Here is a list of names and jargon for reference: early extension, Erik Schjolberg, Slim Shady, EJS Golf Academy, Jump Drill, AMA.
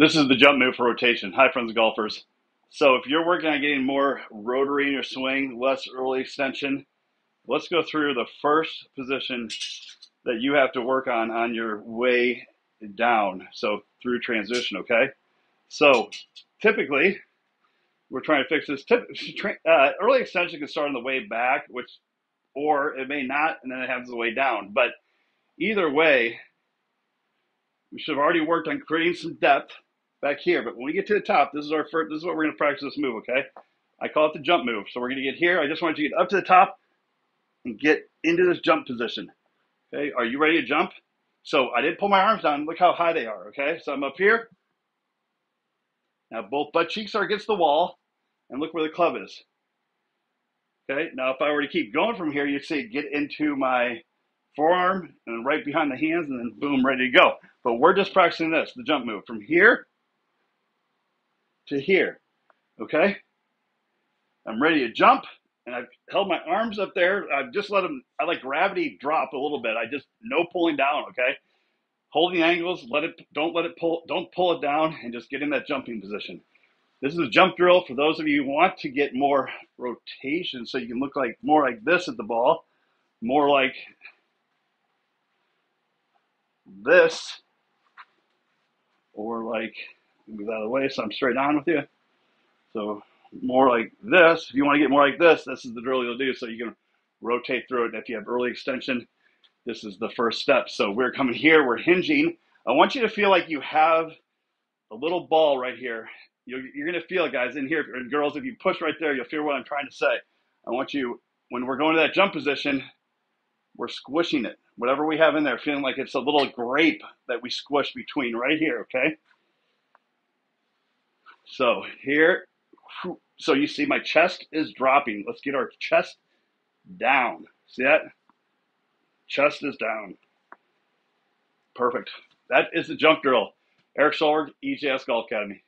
This is the jump move for rotation. Hi, friends golfers. So if you're working on getting more rotary in your swing, less early extension, let's go through the first position that you have to work on your way down. So through transition, okay? So typically, we're trying to fix this. Early extension can start on the way back, or it may not, and then it happens the way down. But either way, we should have already worked on creating some depth back here. But when we get to the top, this is our first. This is what we're going to practice this move, okay? I call it the jump move. So we're going to get here. I just want you to get up to the top and get into this jump position. Okay, are you ready to jump? So I didn't pull my arms down. Look how high they are, okay? So I'm up here. Now both butt cheeks are against the wall, and look where the club is. Okay, now if I were to keep going from here, you'd see it get into my forearm and right behind the hands, and then boom, ready to go. But we're just practicing this, the jump move, from here to here, okay? I'm ready to jump, and I've held my arms up there. I've just let them, I let gravity drop a little bit. No pulling down, okay? Holding angles, don't pull it down, and just get in that jumping position. This is a jump drill for those of you who want to get more rotation, so you can look like more like this at the ball, more like this, or like, move out of the way so I'm straight on with you. So more like this. If you want to get more like this, this is the drill you'll do, so you can rotate through it. And if you have early extension, this is the first step. So we're coming here, we're hinging. I want you to feel like you have a little ball right here. You're going to feel it, guys, in here. And girls, if you push right there, you'll feel what I'm trying to say. I want you, when we're going to that jump position, we're squishing it. Whatever we have in there, feeling like it's a little grape that we squish between right here, okay? So here, so you see my chest is dropping. Let's get our chest down. See that? Chest is down. Perfect. That is the jump drill. Erik Schjolberg, EJS Golf Academy.